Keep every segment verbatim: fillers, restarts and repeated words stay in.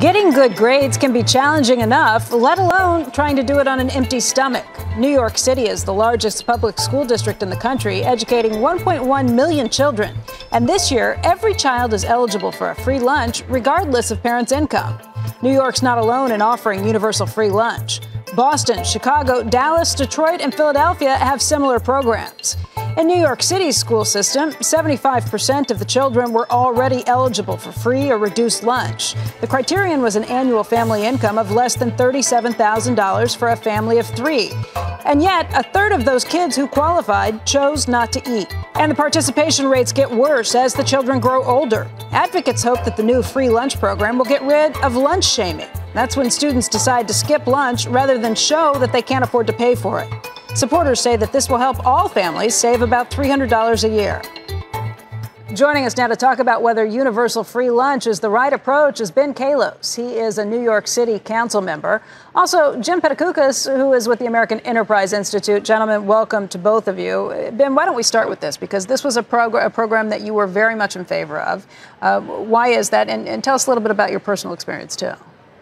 Getting good grades can be challenging enough, let alone trying to do it on an empty stomach. New York City is the largest public school district in the country, educating one point one million children. And this year, every child is eligible for a free lunch, regardless of parents' income. New York's not alone in offering universal free lunch. Boston, Chicago, Dallas, Detroit, and Philadelphia have similar programs. In New York City's school system, seventy-five percent of the children were already eligible for free or reduced lunch. The criterion was an annual family income of less than thirty-seven thousand dollars for a family of three. And yet, a third of those kids who qualified chose not to eat. And the participation rates get worse as the children grow older. Advocates hope that the new free lunch program will get rid of lunch shaming. That's when students decide to skip lunch rather than show that they can't afford to pay for it. Supporters say that this will help all families save about three hundred dollars a year. Joining us now to talk about whether universal free lunch is the right approach is Ben Kallos. He is a New York City council member. Also, Jim Petacoukas, who is with the American Enterprise Institute. Gentlemen, welcome to both of you. Ben, why don't we start with this? Because this was a, progr a program that you were very much in favor of. Uh, why is that? And, and tell us a little bit about your personal experience, too.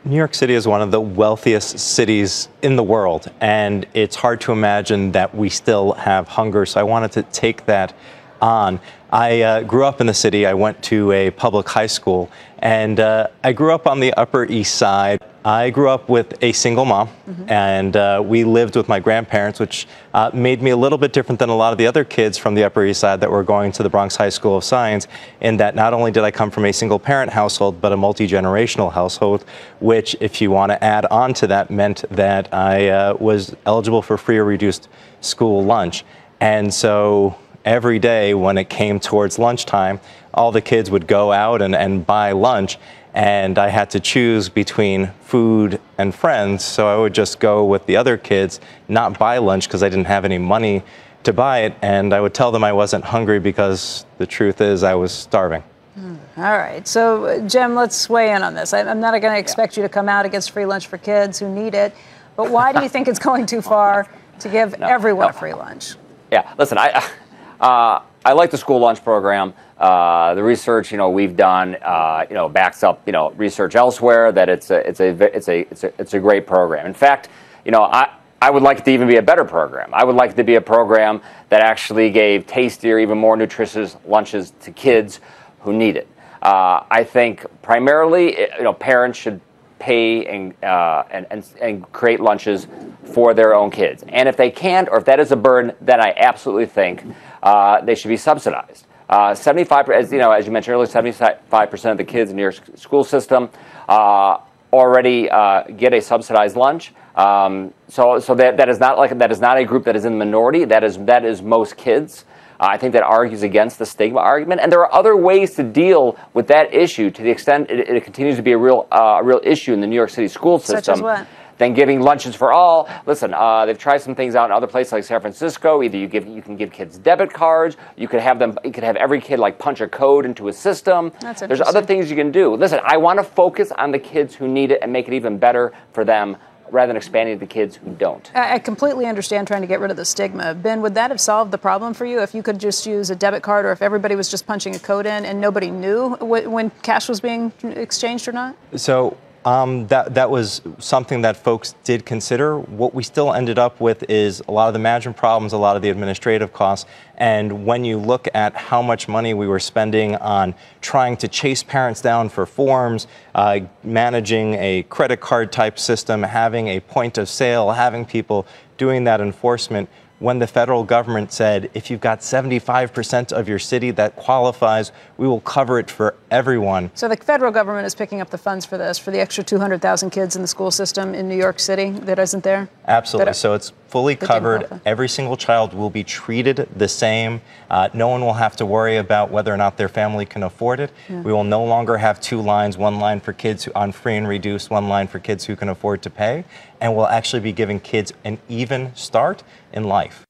New York City is one of the wealthiest cities in the world, and it's hard to imagine that we still have hunger, so I wanted to take that on. I uh, grew up in the city. I went to a public high school, and uh, I grew up on the Upper East Side. I grew up with a single mom, mm-hmm. and uh, we lived with my grandparents, which uh, made me a little bit different than a lot of the other kids from the Upper East Side that were going to the Bronx High School of Science, in that not only did I come from a single-parent household, but a multi-generational household, which, if you want to add on to that, meant that I uh, was eligible for free or reduced school lunch. And so every day when it came towards lunchtime, all the kids would go out and, and buy lunch, and I had to choose between food and friends, so I would just go with the other kids, not buy lunch because I didn't have any money to buy it, and I would tell them I wasn't hungry because the truth is I was starving. Mm. All right, so Jim, let's weigh in on this. I, I'm not going to expect yeah. you to come out against free lunch for kids who need it, but why do you think it's going too far to give no, everyone no. a free lunch? Yeah, listen, I, I, uh, I like the school lunch program. Uh, the research, you know, we've done, uh, you know, backs up, you know, research elsewhere that it's a, it's a, it's a, it's a, it's a great program. In fact, you know, I, I would like it to even be a better program. I would like it to be a program that actually gave tastier, even more nutritious lunches to kids who need it. Uh, I think primarily, you know, parents should pay and, uh, and, and, and create lunches for their own kids. And if they can't, or if that is a burden, then I absolutely think uh, they should be subsidized. Uh, seventy-five, as you know, as you mentioned earlier, seventy-five percent of the kids in the New York school system uh, already uh, get a subsidized lunch. Um, so, so that that is not like that is not a group that is in the minority. That is that is most kids. Uh, I think that argues against the stigma argument. And there are other ways to deal with that issue to the extent it, it continues to be a real uh, real issue in the New York City school system. Such as what? Than giving lunches for all. Listen, uh, they've tried some things out in other places like San Francisco. Either you give, you can give kids debit cards. You could have them. You could have every kid like punch a code into a system. That's interesting. There's other things you can do. Listen, I want to focus on the kids who need it and make it even better for them, rather than expanding to the kids who don't. I completely understand trying to get rid of the stigma. Ben, would that have solved the problem for you if you could just use a debit card, or if everybody was just punching a code in and nobody knew when cash was being exchanged or not? So. Um, that, that was something that folks did consider. What we still ended up with is a lot of the management problems, a lot of the administrative costs, and when you look at how much money we were spending on trying to chase parents down for forms, uh, managing a credit card type system, having a point of sale, having people doing that enforcement, when the federal government said, if you've got seventy-five percent of your city that qualifies, we will cover it for everyone. So the federal government is picking up the funds for this, for the extra two hundred thousand kids in the school system in New York City that isn't there? Absolutely. That, so it's fully covered. Every single child will be treated the same. Uh, no one will have to worry about whether or not their family can afford it. Yeah. We will no longer have two lines, one line for kids who, on free and reduced, one line for kids who can afford to pay. And we'll actually be giving kids an even start in life.